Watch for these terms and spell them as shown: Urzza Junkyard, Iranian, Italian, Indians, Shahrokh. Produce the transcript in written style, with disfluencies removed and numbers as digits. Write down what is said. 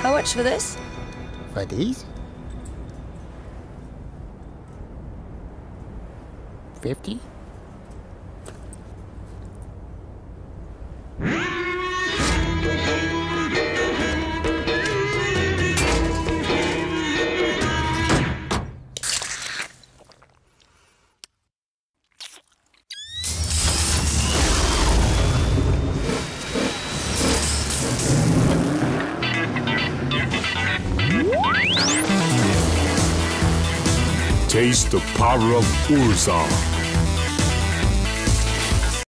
How much for this? For these? 50? Taste the power of Urzza.